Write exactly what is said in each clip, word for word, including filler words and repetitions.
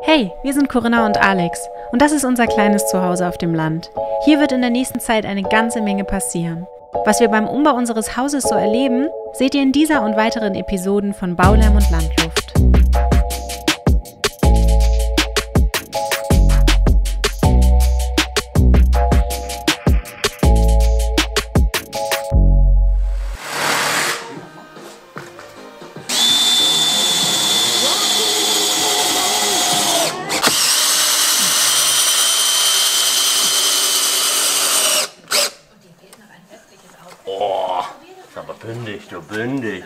Hey, wir sind Corinna und Alex und das ist unser kleines Zuhause auf dem Land. Hier wird in der nächsten Zeit eine ganze Menge passieren. Was wir beim Umbau unseres Hauses so erleben, seht ihr in dieser und weiteren Episoden von Baulärm und Landluft. Bündig, du bündig.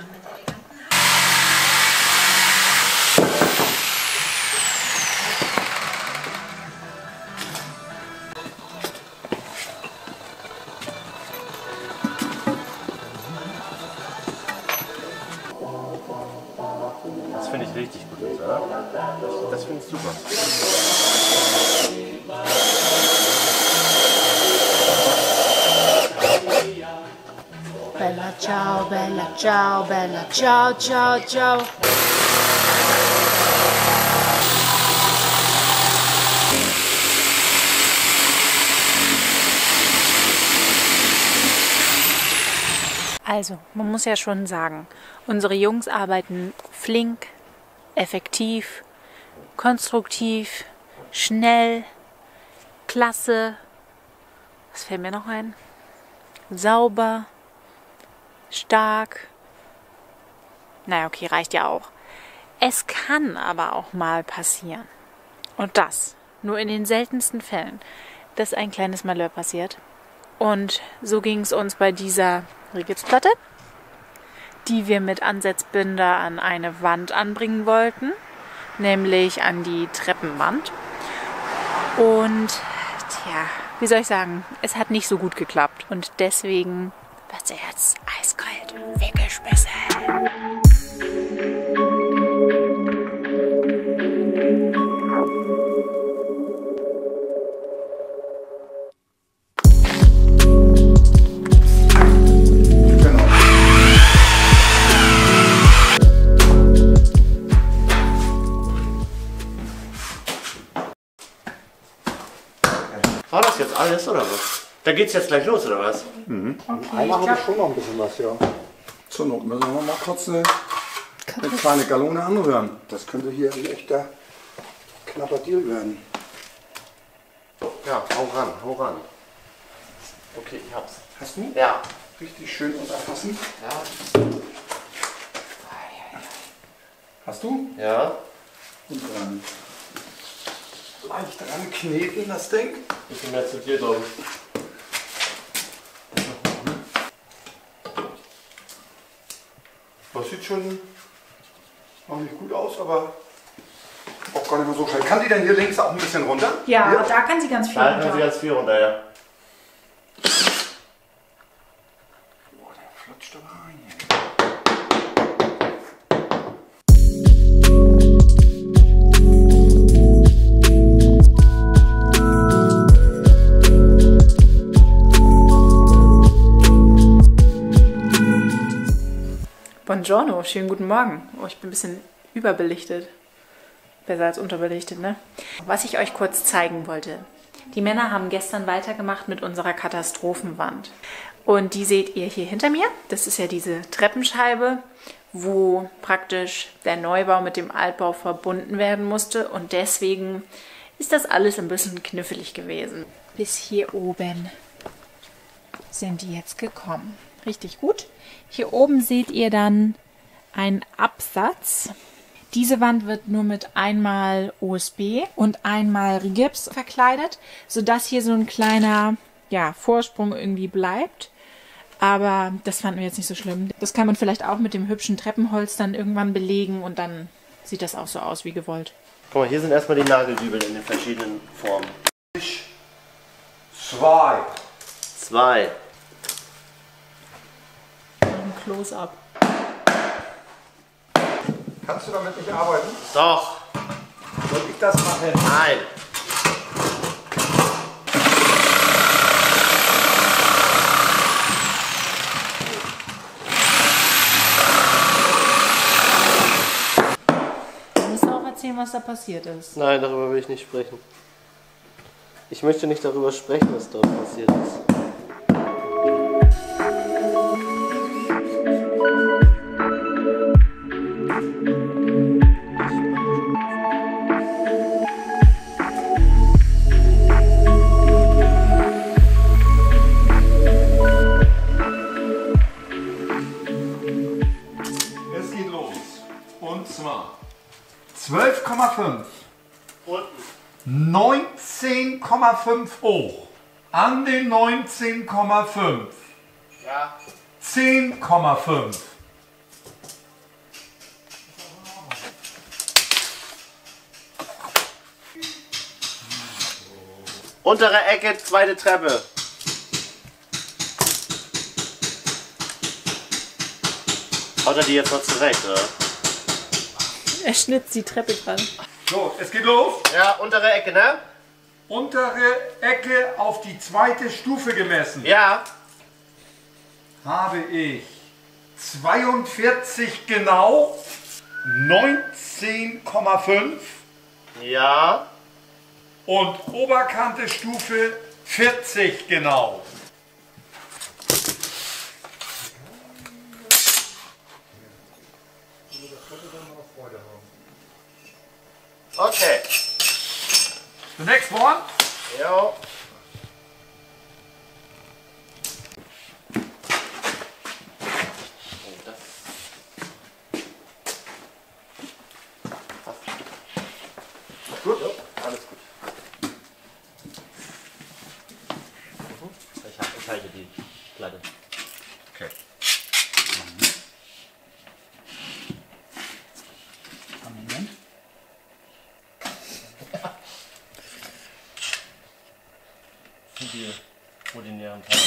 Das finde ich richtig gut, oder? Das finde ich super. Bella ciao, bella ciao, bella ciao, ciao, ciao. Also, man muss ja schon sagen, unsere Jungs arbeiten flink, effektiv, konstruktiv, schnell, klasse. Was fällt mir noch ein? Sauber. Stark. Naja, okay, reicht ja auch. Es kann aber auch mal passieren. Und das nur in den seltensten Fällen, dass ein kleines Malheur passiert. Und so ging es uns bei dieser Rigipsplatte, die wir mit Ansetzbinder an eine Wand anbringen wollten, nämlich an die Treppenwand. Und tja, wie soll ich sagen, es hat nicht so gut geklappt. Und deswegen wird's jetzt eiskalt und Wickelspitze. Genau. War das jetzt alles oder was? Da geht's jetzt gleich los, oder was? Mhm. Okay, einmal habe ich schon noch ein bisschen was, ja. Zur Not müssen wir mal kurz eine, eine kleine Gallone anrühren. Das könnte hier ein echter knapper Deal werden. Ja, hau ran, hau ran. Okay, ich hab's. Hast du? Ja. Richtig schön unterfassen. Ja. Hast du? Ja. Und dann leicht dran kneten, das Ding. Ich bin mehr zu dir, glaube ich. Das sieht schon noch nicht gut aus, aber auch gar nicht mehr so schlecht. Kann die denn hier links auch ein bisschen runter? Ja, hier? Da kann sie ganz viel da runter. Da kann sie ganz viel runter, ja. Boah, der flutscht aber Buongiorno, schönen guten Morgen. Oh, ich bin ein bisschen überbelichtet. Besser als unterbelichtet, ne? Was ich euch kurz zeigen wollte. Die Männer haben gestern weitergemacht mit unserer Katastrophenwand. Und die seht ihr hier hinter mir. Das ist ja diese Treppenscheibe, wo praktisch der Neubau mit dem Altbau verbunden werden musste. Und deswegen ist das alles ein bisschen knifflig gewesen. Bis hier oben sind die jetzt gekommen. Richtig gut. Hier oben seht ihr dann einen Absatz. Diese Wand wird nur mit einmal O S B und einmal Rigips verkleidet, sodass hier so ein kleiner ja, Vorsprung irgendwie bleibt. Aber das fanden wir jetzt nicht so schlimm. Das kann man vielleicht auch mit dem hübschen Treppenholz dann irgendwann belegen und dann sieht das auch so aus wie gewollt. Guck mal, hier sind erstmal die Nageldübel in den verschiedenen Formen. Zwei. Zwei. Close-up. Kannst du damit nicht arbeiten? Doch. Soll ich das machen? Nein. Du musst auch erzählen, was da passiert ist? Nein, darüber will ich nicht sprechen. Ich möchte nicht darüber sprechen, was dort passiert ist. zwölf Komma fünf unten, neunzehn Komma fünf hoch, an den neunzehn Komma fünf, ja. zehn Komma fünf, untere Ecke, zweite Treppe. Haut er die jetzt noch zurecht, oder? Er schnitzt die Treppe dran. So, es geht los. Ja, untere Ecke, ne? Untere Ecke auf die zweite Stufe gemessen. Ja. Habe ich zweiundvierzig genau, neunzehn Komma fünf. Ja. Und Oberkante Stufe vierzig genau. Okay. The next one? Jo. Gut? Jo, alles gut. Ich halte die Platte. Okay. Die ordinären Teile.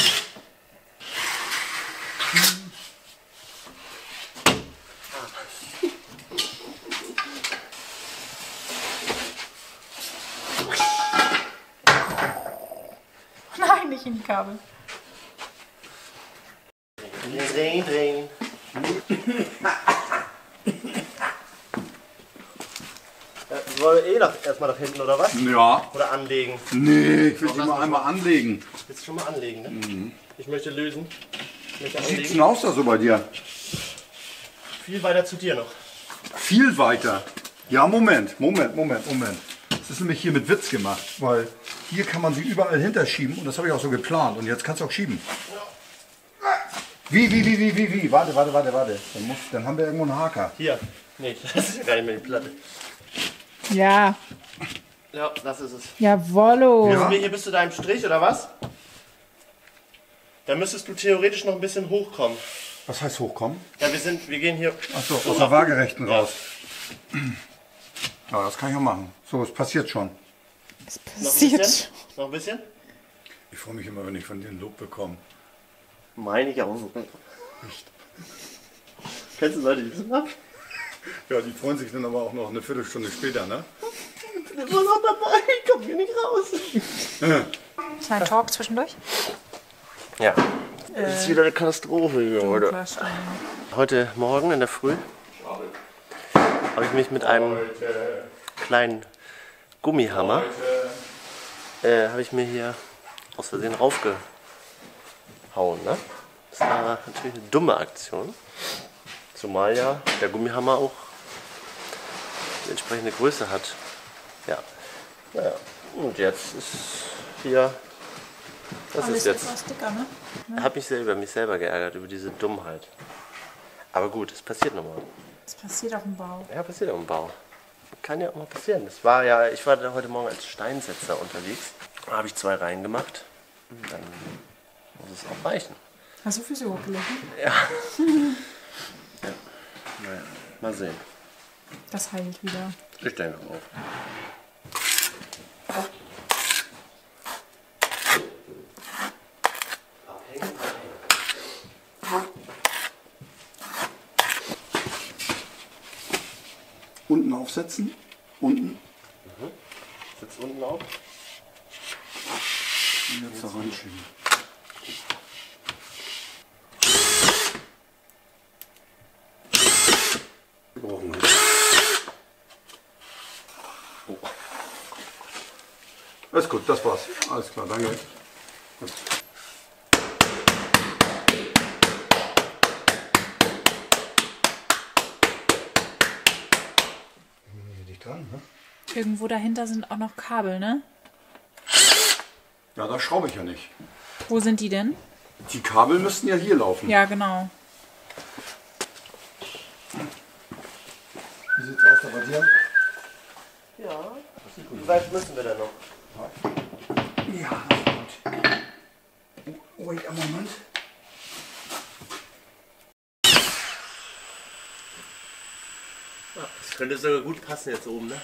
Nein, nicht in die Kabel. Drehen, drehen. Wollen wir eh noch erstmal nach hinten, oder was? Ja. Oder anlegen? Nee, ich will die mal einmal anlegen. Willst du schon mal anlegen, ne? Mhm. Ich möchte lösen. Wie sieht's denn aus da so bei dir? Viel weiter zu dir noch. Viel weiter? Ja, Moment, Moment, Moment, Moment. Das ist nämlich hier mit Witz gemacht, weil hier kann man sie überall hinterschieben und das habe ich auch so geplant und jetzt kannst du auch schieben. Ja. Wie, wie, wie, wie, wie, wie? Warte, warte, warte, warte. Dann, muss, dann haben wir irgendwo einen Haker. Hier. Nee, das ist ja gar nicht mehr die Platte. Ja. Ja, das ist es. Jawollo. Ja. Hier bist du da im Strich, oder was? Da müsstest du theoretisch noch ein bisschen hochkommen. Was heißt hochkommen? Ja, wir sind, wir gehen hier... Achso, aus der Waagerechten raus. Ja, das kann ich auch machen. So, es passiert schon. Es passiert noch ein bisschen? Noch ein bisschen? Ich freue mich immer, wenn ich von dir einen Lob bekomme. Meine ich auch. Echt? Kennst du Leute, die das machen? Ja, die freuen sich dann aber auch noch eine Viertelstunde später, ne? Du bist auch dabei, ich komm hier nicht raus. Ist ein Talk zwischendurch? Ja. Äh, das ist wieder eine Katastrophe hier heute. Heute Morgen in der Früh habe ich mich mit einem kleinen Gummihammer, äh, habe ich mir hier aus Versehen raufgehauen, ne? Das war natürlich eine dumme Aktion. Zumal ja der Gummihammer auch die entsprechende Größe hat. Ja. Naja. Und jetzt ist hier. Das ist jetzt. Etwas dicker, ne? Ja. Hab mich sehr über mich selber geärgert, über diese Dummheit. Aber gut, es passiert nochmal. Es passiert auf dem Bau. Ja, passiert auf dem Bau. Kann ja auch mal passieren. Das war ja, ich war da heute Morgen als Steinsetzer unterwegs. Da habe ich zwei Reihen gemacht. Dann muss es auch reichen. Hast du Füße hochgelegt? Ja. Ja. Naja, mal sehen. Das heilt wieder. Ich denke auch. Oh. Unten aufsetzen. Unten. Mhm. Sitzt unten auf. Und jetzt da reinschieben. Oh. Alles gut, das war's. Alles klar, danke. Gut. Dran, ne? Irgendwo dahinter sind auch noch Kabel, ne? Ja, da schraube ich ja nicht. Wo sind die denn? Die Kabel müssten ja hier laufen. Ja, genau. Wie sieht's aus da bei dir? Ja. Wie weit müssen wir denn noch? Ja, das ist gut. Oh, wait, einen Moment. Das könnte sogar gut passen jetzt oben, ne?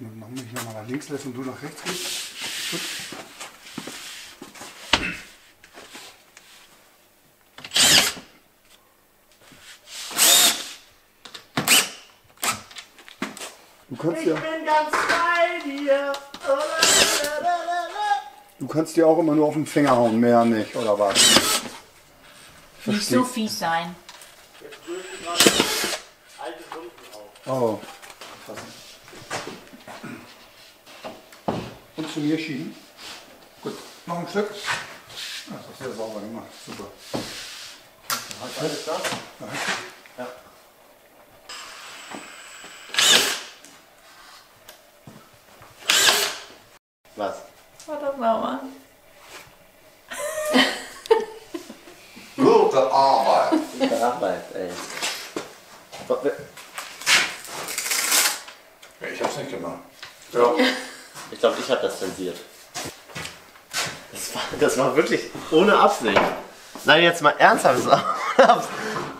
Dann machen wir mich nochmal nach links lässt und du nach rechts gehst. Gut. Du kannst ja. Ich bin ganz bei dir. Du kannst dir auch immer nur auf den Finger hauen, mehr nicht, oder was? Nicht so fies sein. Jetzt lösen gerade alte Lumpen auf. Oh. Und zu mir schieben. Gut, noch ein Stück. Das ist sehr sauber gemacht. Super. Alles das? Ja. Was? Warte mal. Gute Arbeit. Gute Arbeit, ey. Ich hab's nicht gemacht. Ja. Ich glaube, ich habe das zensiert. Das war, das war wirklich ohne Absicht. Nein, jetzt mal ernsthaft.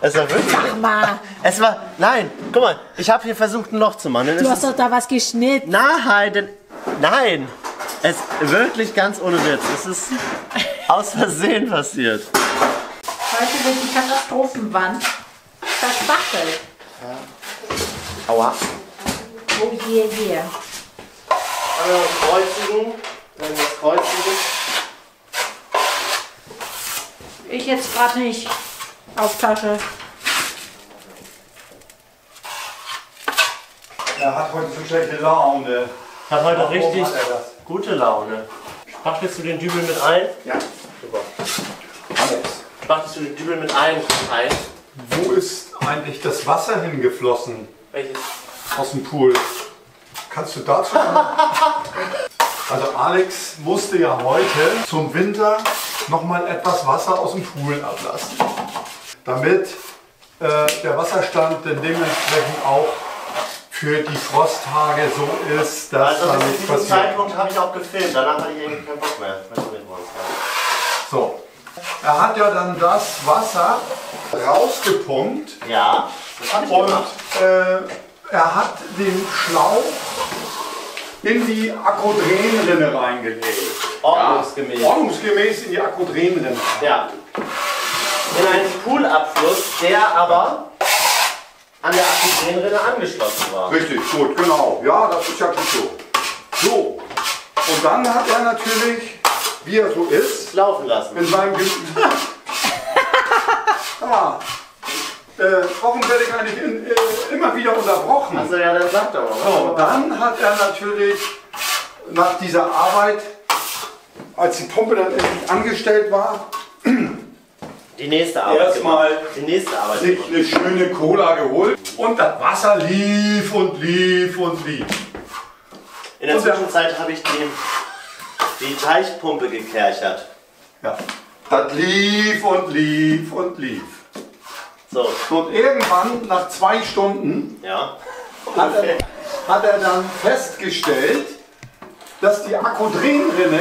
Es war wirklich. Sag mal. Es war. Nein, guck mal, ich habe hier versucht, ein Loch zu machen. Du hast doch da was geschnitten. Nein, denn, nein. Es ist wirklich ganz ohne Witz. Es ist aus Versehen passiert. Heute wird die Katastrophenwand verspachtelt. Ja. Aua. Oh je, je. Einmal kreuzigen, wenn das kreuzigen ist. Ich jetzt gerade nicht auf Tasche. Er hat heute so schlechte Laune. Hat heute auch richtig hat gute Laune. Spachtelst du den Dübel mit ein? Ja. Super. Alex. Spachtelst du den Dübel mit ein? ein? Wo ist eigentlich das Wasser hingeflossen? Welches? Aus dem Pool. Kannst du dazu machen? Also Alex musste ja heute zum Winter nochmal etwas Wasser aus dem Pool ablassen, damit äh, der Wasserstand dann dementsprechend auch für die Frosttage so ist, dass also, da nichts passiert. Also diesen Zeitpunkt habe ich auch gefilmt, danach hatte ich irgendwie keinen Bock mehr. So, er hat ja dann das Wasser rausgepumpt. Ja, das habe ich und, gemacht. Äh, Er hat den Schlauch in die A C O-Drain-Rinne reingelegt. Ordnungsgemäß. Ja, ordnungsgemäß in die A C O-Drain-Rinne. Ja. In einen Poolabfluss, der aber an der A C O-Drain-Rinne angeschlossen war. Richtig, gut, genau. Ja, das ist ja gut so. So. Und dann hat er natürlich, wie er so ist, laufen lassen. In seinem Gemüse. ah. Äh, warum werde ich eigentlich in, äh, immer wieder unterbrochen? Also ja, das sagt er aber. So, dann hat er natürlich nach dieser Arbeit, als die Pumpe dann endlich angestellt war, die nächste Arbeit erstmal die nächste Arbeit sich gemacht. Eine schöne Cola geholt und das Wasser lief und lief und lief. In der und Zwischenzeit habe ich den, die Teichpumpe gekerchert. Ja, das lief und lief und lief. So. Und irgendwann, nach zwei Stunden, ja. hat, er, hat er dann festgestellt, dass die A C O-Drain-Rinne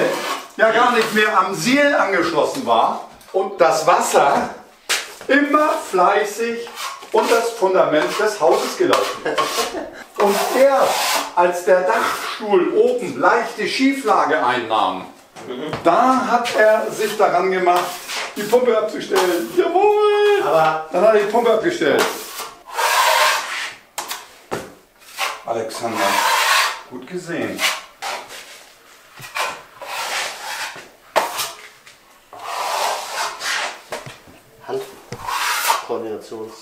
ja gar nicht mehr am Siel angeschlossen war und das Wasser immer fleißig unter das Fundament des Hauses gelaufen ist. Und erst als der Dachstuhl oben leichte Schieflage einnahm, mhm. da hat er sich daran gemacht, die Pumpe abzustellen. Jawohl! Aber dann hat er die Pumpe abgestellt. Alexander, gut gesehen. Handkoordinations.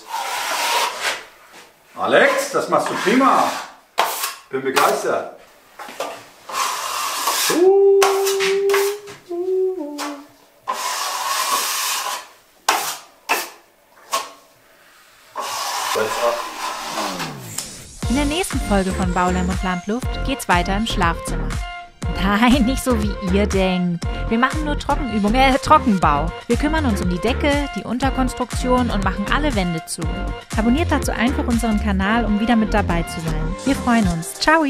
Alex, das machst du prima. Bin begeistert. Uh, uh, uh. In der nächsten Folge von Baulärm und Landluft geht's weiter im Schlafzimmer. Nein, nicht so wie ihr denkt. Wir machen nur Trockenübungen, äh, Trockenbau. Wir kümmern uns um die Decke, die Unterkonstruktion und machen alle Wände zu. Abonniert dazu einfach unseren Kanal, um wieder mit dabei zu sein. Wir freuen uns. Ciao!